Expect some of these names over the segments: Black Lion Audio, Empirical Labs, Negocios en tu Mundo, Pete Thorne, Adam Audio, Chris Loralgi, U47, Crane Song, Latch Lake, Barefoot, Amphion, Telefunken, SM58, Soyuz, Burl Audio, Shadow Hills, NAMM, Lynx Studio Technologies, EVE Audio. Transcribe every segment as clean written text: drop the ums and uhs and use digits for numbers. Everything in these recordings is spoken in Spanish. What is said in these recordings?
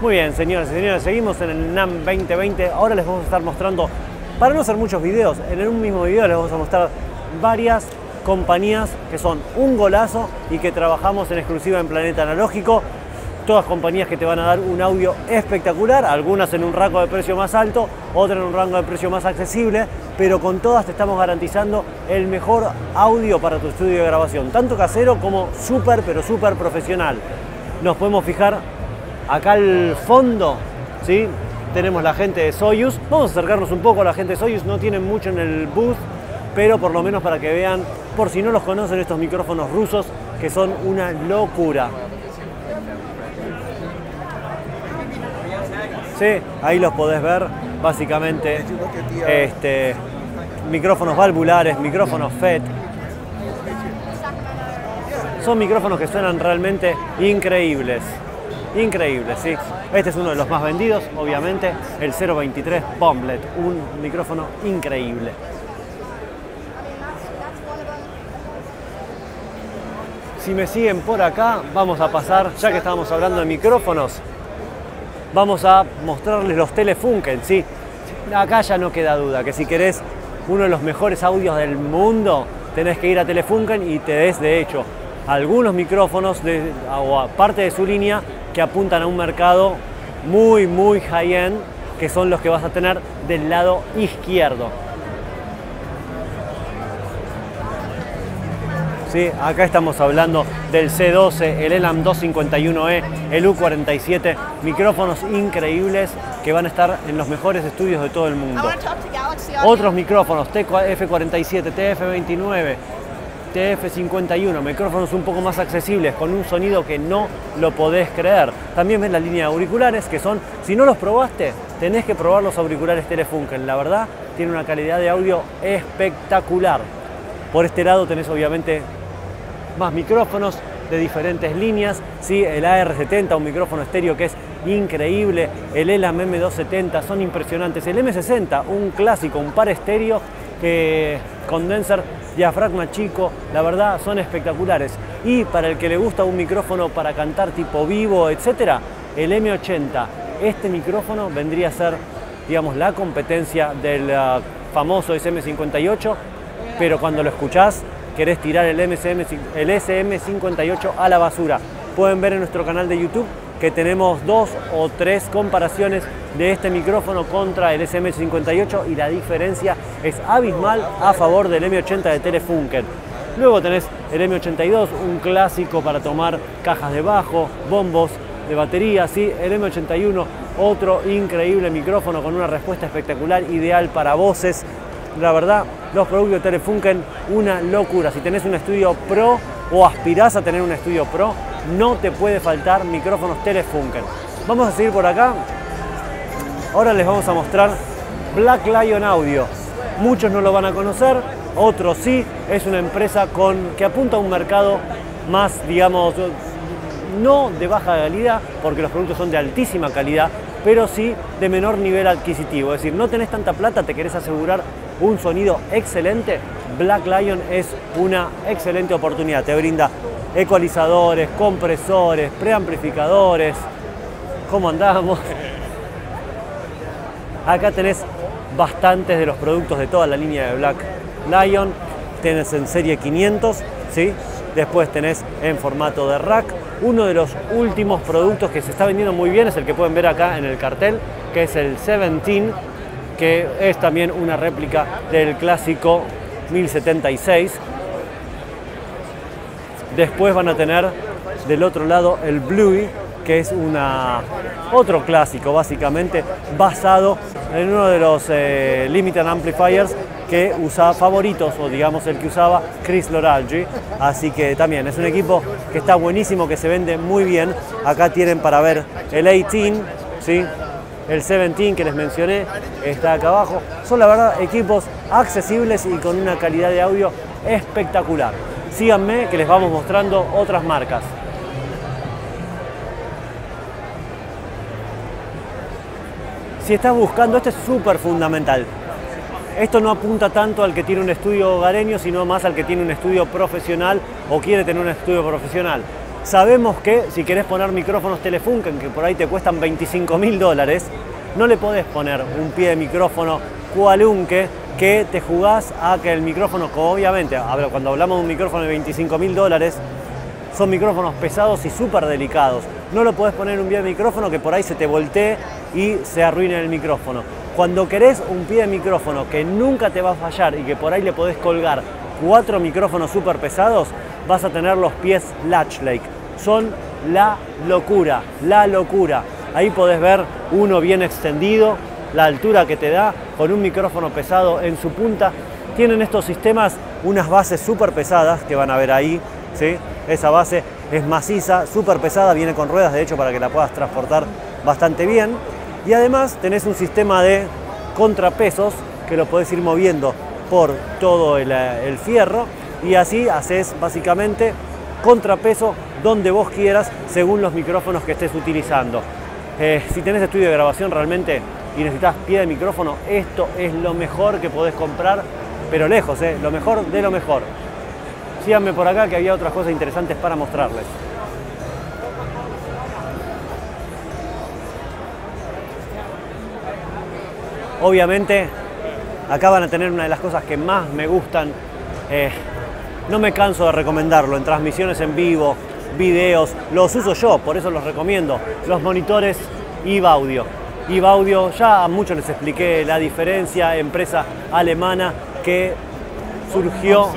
Muy bien, señoras y señores, seguimos en el NAMM 2020. Ahora les vamos a estar mostrando, para no hacer muchos videos, en un mismo video les vamos a mostrar varias compañías que son un golazo y que trabajamos en exclusiva en Planeta Analógico. Todas compañías que te van a dar un audio espectacular, algunas en un rango de precio más alto, otras en un rango de precio más accesible, pero con todas te estamos garantizando el mejor audio para tu estudio de grabación, tanto casero como súper, pero súper profesional. Nos podemos fijar acá al fondo, ¿sí? Tenemos la gente de Soyuz. Vamos a acercarnos un poco a la gente de Soyuz, no tienen mucho en el booth, pero por lo menos para que vean, por si no los conocen, estos micrófonos rusos que son una locura. Sí, ahí los podés ver, básicamente, micrófonos valvulares, micrófonos FET. Son micrófonos que suenan realmente increíbles. Increíbles, sí. Este es uno de los más vendidos, obviamente, el 023 Bomblet, un micrófono increíble. Si me siguen por acá, vamos a pasar, ya que estábamos hablando de micrófonos, vamos a mostrarles los Telefunken, ¿sí? Acá ya no queda duda que si querés uno de los mejores audios del mundo, tenés que ir a Telefunken y te des, de hecho, algunos micrófonos o parte de su línea que apuntan a un mercado muy, muy high-end, que son los que vas a tener del lado izquierdo. Sí, acá estamos hablando del C12, el ELAM 251E, el U47, micrófonos increíbles que van a estar en los mejores estudios de todo el mundo. Otros micrófonos, TF47, TF29, TF51, micrófonos un poco más accesibles, con un sonido que no lo podés creer. También ves la línea de auriculares, que son, si no los probaste, tenés que probar los auriculares Telefunken. La verdad, tiene una calidad de audio espectacular. Por este lado tenés obviamente más micrófonos de diferentes líneas, ¿sí? El AR70, un micrófono estéreo que es increíble, el ELAM M270, son impresionantes, el M60, un clásico, un par estéreo, condenser, diafragma chico, la verdad son espectaculares. Y para el que le gusta un micrófono para cantar tipo vivo, etcétera, el M80, este micrófono vendría a ser, digamos, la competencia del famoso SM58, pero cuando lo escuchás, querés tirar el SM58 a la basura. Pueden ver en nuestro canal de YouTube que tenemos 2 o 3 comparaciones de este micrófono contra el SM58 y la diferencia es abismal a favor del M80 de Telefunken. Luego tenés el M82, un clásico para tomar cajas de bajo, bombos de batería, ¿sí? El M81, otro increíble micrófono con una respuesta espectacular, ideal para voces. La verdad, los productos de Telefunken, una locura. Si tenés un estudio pro o aspirás a tener un estudio pro, no te puede faltar micrófonos Telefunken. Vamos a seguir por acá. Ahora les vamos a mostrar Black Lion Audio. Muchos no lo van a conocer, otros sí. Es una empresa que apunta a un mercado más, digamos, no de baja calidad, porque los productos son de altísima calidad, pero sí de menor nivel adquisitivo. Es decir, no tenés tanta plata, te querés asegurar un sonido excelente, Black Lion es una excelente oportunidad. Te brinda ecualizadores, compresores, preamplificadores. ¿Cómo andamos? Acá tenés bastantes de los productos de toda la línea de Black Lion. Tenés en serie 500, ¿sí? Después tenés en formato de rack. Uno de los últimos productos que se está vendiendo muy bien es el que pueden ver acá en el cartel, que es el 17, que es también una réplica del clásico 1076. Después van a tener del otro lado el Bluey, que es otro clásico, básicamente basado en uno de los Limited Amplifiers que usaba favoritos, o digamos el que usaba Chris Loralgi. Así que también es un equipo que está buenísimo, que se vende muy bien. Acá tienen para ver el 18, ¿sí? El 17 que les mencioné está acá abajo. Son, la verdad, equipos accesibles y con una calidad de audio espectacular. Síganme que les vamos mostrando otras marcas. Si estás buscando, este es súper fundamental. Esto no apunta tanto al que tiene un estudio hogareño, sino más al que tiene un estudio profesional o quiere tener un estudio profesional. Sabemos que si querés poner micrófonos Telefunken, que por ahí te cuestan $25.000, no le podés poner un pie de micrófono cualunque, que te jugás a que el micrófono, obviamente, cuando hablamos de un micrófono de $25.000, son micrófonos pesados y súper delicados. No lo podés poner un pie de micrófono que por ahí se te voltee y se arruine el micrófono. Cuando querés un pie de micrófono que nunca te va a fallar y que por ahí le podés colgar 4 micrófonos súper pesados, vas a tener los pies Latch Lake. Son la locura, la locura. Ahí podés ver uno bien extendido, la altura que te da, con un micrófono pesado en su punta. Tienen estos sistemas unas bases súper pesadas que van a ver ahí, ¿sí? Esa base es maciza, súper pesada, viene con ruedas, de hecho, para que la puedas transportar bastante bien. Y además tenés un sistema de contrapesos que lo podés ir moviendo por todo el fierro, y así haces básicamente contrapeso donde vos quieras según los micrófonos que estés utilizando. Si tenés estudio de grabación realmente y necesitas pie de micrófono, esto es lo mejor que podés comprar, pero lejos, lo mejor de lo mejor. Síganme por acá, que había otras cosas interesantes para mostrarles. Obviamente, acá van a tener una de las cosas que más me gustan. No me canso de recomendarlo en transmisiones en vivo, videos. Los uso yo, por eso los recomiendo. Los monitores EVE Audio. EVE Audio, ya a muchos les expliqué la diferencia. Empresa alemana que surgió...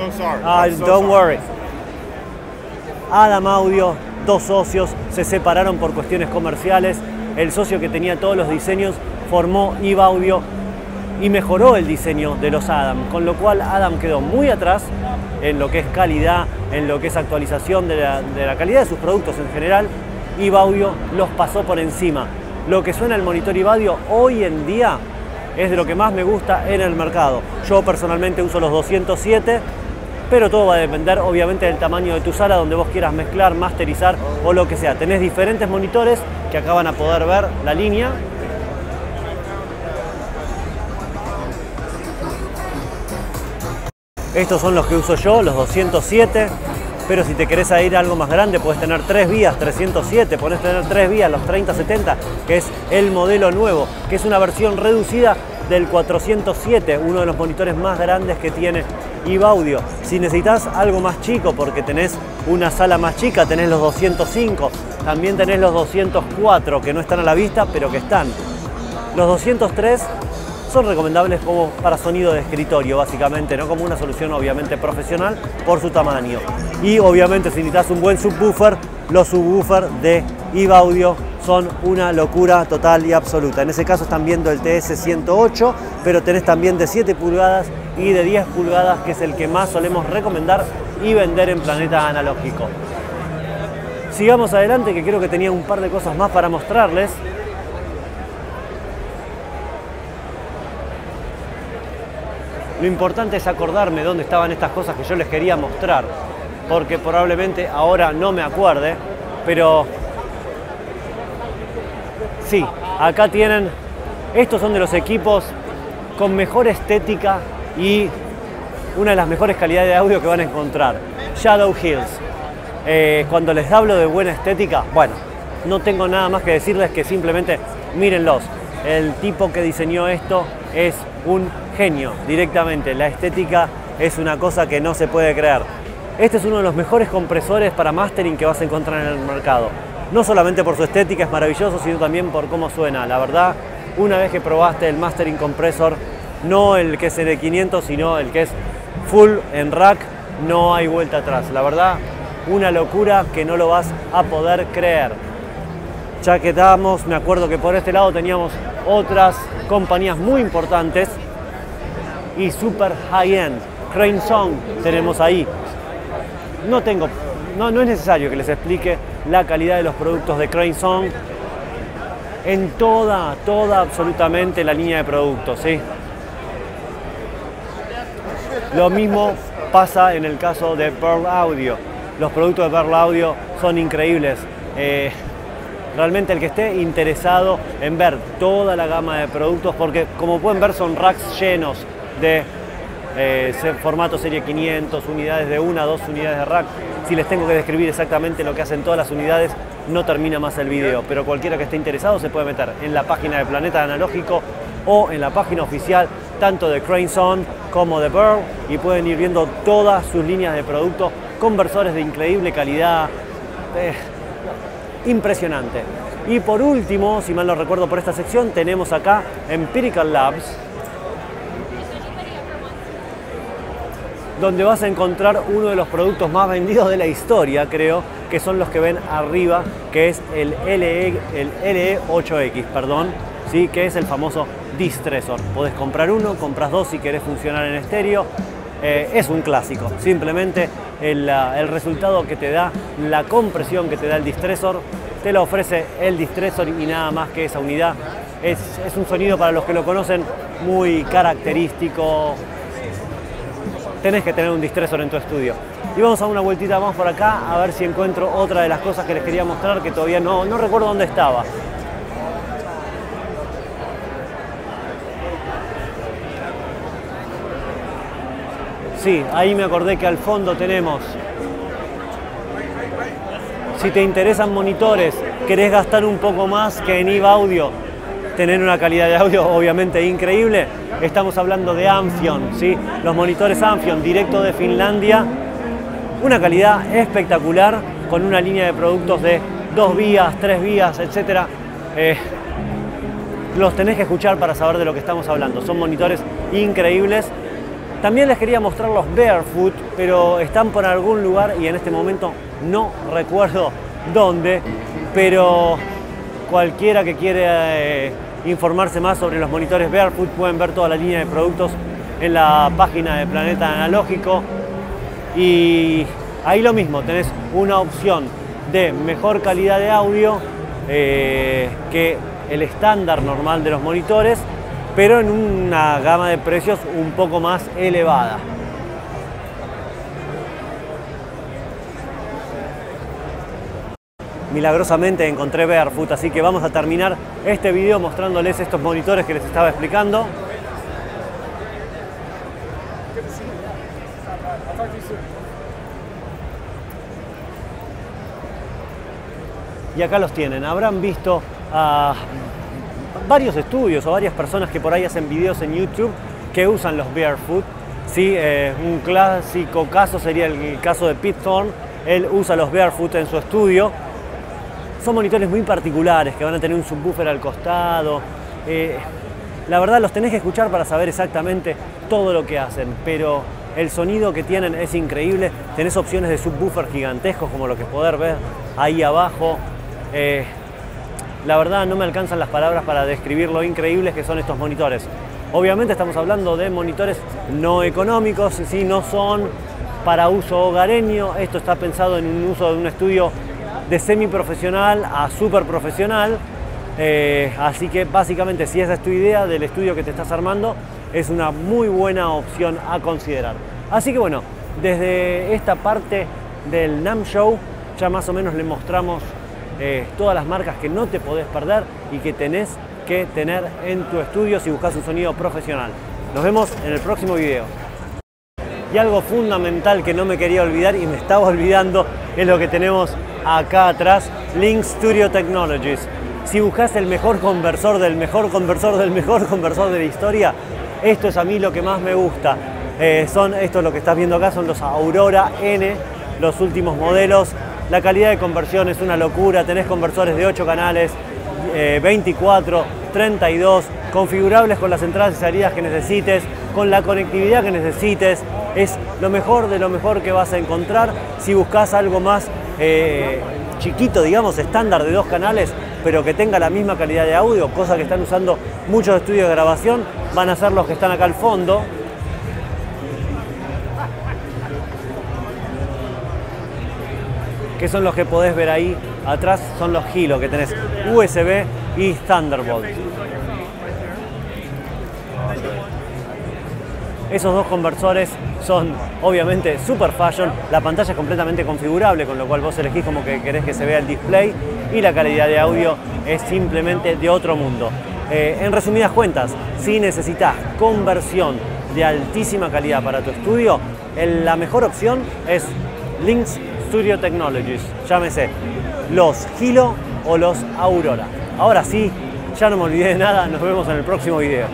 Don't worry. Adam Audio, dos socios, se separaron por cuestiones comerciales. El socio que tenía todos los diseños formó EVE Audio y mejoró el diseño de los Adam, con lo cual Adam quedó muy atrás en lo que es calidad, en lo que es actualización de la calidad de sus productos en general. EVE Audio los pasó por encima. Lo que suena el monitor EVE Audio hoy en día es de lo que más me gusta en el mercado. Yo personalmente uso los 207, pero todo va a depender obviamente del tamaño de tu sala, donde vos quieras mezclar, masterizar o lo que sea. Tenés diferentes monitores que acá van a poder ver la línea. Estos son los que uso yo, los 207, pero si te querés ir a algo más grande, podés tener 3 vías, 307, podés tener 3 vías, los 3070, que es el modelo nuevo, que es una versión reducida del 407, uno de los monitores más grandes que tiene EVE Audio. Si necesitas algo más chico, porque tenés una sala más chica, tenés los 205, también tenés los 204, que no están a la vista, pero que están. Los 203... son recomendables como para sonido de escritorio, básicamente, no como una solución obviamente profesional por su tamaño. Y obviamente si necesitas un buen subwoofer, los subwoofers de EVE Audio son una locura total y absoluta. En ese caso están viendo el TS-108, pero tenés también de 7 pulgadas y de 10 pulgadas, que es el que más solemos recomendar y vender en Planeta Analógico. Sigamos adelante, que creo que tenía un par de cosas más para mostrarles. Lo importante es acordarme dónde estaban estas cosas que yo les quería mostrar, porque probablemente ahora no me acuerde, pero sí, acá tienen, estos son de los equipos con mejor estética y una de las mejores calidades de audio que van a encontrar, Shadow Hills. Cuando les hablo de buena estética, bueno, no tengo nada más que decirles que simplemente mírenlos. El tipo que diseñó esto es un genio, directamente. La estética es una cosa que no se puede creer. Este es uno de los mejores compresores para mastering que vas a encontrar en el mercado. No solamente por su estética es maravilloso, sino también por cómo suena. La verdad, una vez que probaste el mastering compressor, no el que es el de 500, sino el que es full en rack, no hay vuelta atrás. La verdad, una locura que no lo vas a poder creer. Ya que estábamos, me acuerdo que por este lado teníamos otras compañías muy importantes y super high-end. Crane Song tenemos ahí. No es necesario que les explique la calidad de los productos de Crane Song en toda absolutamente la línea de productos, ¿sí? Lo mismo pasa en el caso de Burl Audio. Los productos de Burl Audio son increíbles. Realmente el que esté interesado en ver toda la gama de productos, porque como pueden ver son racks llenos de formato serie 500, unidades de 1 a 2 unidades de rack, si les tengo que describir exactamente lo que hacen todas las unidades, no termina más el video, pero cualquiera que esté interesado se puede meter en la página de Planeta Analógico o en la página oficial tanto de Crane Song como de Burl, y pueden ir viendo todas sus líneas de productos, conversores de increíble calidad, impresionante. Y por último, si mal no recuerdo por esta sección, tenemos acá Empirical Labs, donde vas a encontrar uno de los productos más vendidos de la historia, creo, que son los que ven arriba, que es el LE8X, perdón, ¿sí? Que es el famoso distressor. Podés comprar uno, compras dos si querés funcionar en estéreo. Es un clásico, simplemente el resultado que te da, la compresión que te da el distressor, te lo ofrece el distressor y nada más que esa unidad. Es un sonido, para los que lo conocen, muy característico. Tenés que tener un distressor en tu estudio. Y vamos a una vueltita más por acá a ver si encuentro otra de las cosas que les quería mostrar, que todavía no recuerdo dónde estaba. Sí, ahí me acordé que al fondo tenemos, si te interesan monitores, querés gastar un poco más que en EVE Audio, tener una calidad de audio obviamente increíble. Estamos hablando de Amphion, ¿sí? Los monitores Amphion, directo de Finlandia. Una calidad espectacular, con una línea de productos de 2 vías, 3 vías, etc. Los tenés que escuchar para saber de lo que estamos hablando. Son monitores increíbles. También les quería mostrar los Barefoot, pero están por algún lugar y en este momento no recuerdo dónde. Pero cualquiera que quiera informarse más sobre los monitores Barefoot, pueden ver toda la línea de productos en la página de Planeta Analógico, y ahí lo mismo, tenés una opción de mejor calidad de audio que el estándar normal de los monitores, pero en una gama de precios un poco más elevada. Milagrosamente encontré Barefoot, así que vamos a terminar este video mostrándoles estos monitores que les estaba explicando. Y acá los tienen. Habrán visto a varios estudios o varias personas que por ahí hacen videos en YouTube que usan los Barefoot. Sí, un clásico caso sería el caso de Pete Thorne. Él usa los Barefoot en su estudio. Son monitores muy particulares, que van a tener un subwoofer al costado. La verdad, los tenés que escuchar para saber exactamente todo lo que hacen, pero el sonido que tienen es increíble. Tenés opciones de subwoofer gigantescos, como lo que poder ver ahí abajo. La verdad, no me alcanzan las palabras para describir lo increíbles que son estos monitores. Obviamente estamos hablando de monitores no económicos, ¿sí? No son para uso hogareño. Esto está pensado en un uso de un estudio de semiprofesional a super profesional, así que básicamente, si esa es tu idea del estudio que te estás armando, es una muy buena opción a considerar. Así que bueno, desde esta parte del NAMM Show ya más o menos le mostramos todas las marcas que no te podés perder y que tenés que tener en tu estudio si buscas un sonido profesional. Nos vemos en el próximo video. Y algo fundamental que no me quería olvidar y me estaba olvidando es lo que tenemos acá atrás, Lynx Studio Technologies. Si buscas el mejor conversor del mejor conversor del mejor conversor de la historia, esto es a mí lo que más me gusta. Esto es lo que estás viendo acá, son los Aurora N, los últimos modelos. La calidad de conversión es una locura. Tenés conversores de 8 canales, 24, 32, configurables con las entradas y salidas que necesites, con la conectividad que necesites. Es lo mejor de lo mejor que vas a encontrar. Si buscas algo más chiquito, digamos, estándar de 2 canales, pero que tenga la misma calidad de audio, cosa que están usando muchos estudios de grabación, van a ser los que están acá al fondo. Que son los que podés ver ahí atrás, son los Hilo, que tenés USB y Thunderbolt. Esos dos conversores son obviamente super fashion. La pantalla es completamente configurable, con lo cual vos elegís como que querés que se vea el display, y la calidad de audio es simplemente de otro mundo. En resumidas cuentas, si necesitas conversión de altísima calidad para tu estudio, la mejor opción es Lynx Studio Technologies, llámese los Hilo o los Aurora. Ahora sí, ya no me olvidé de nada, nos vemos en el próximo video.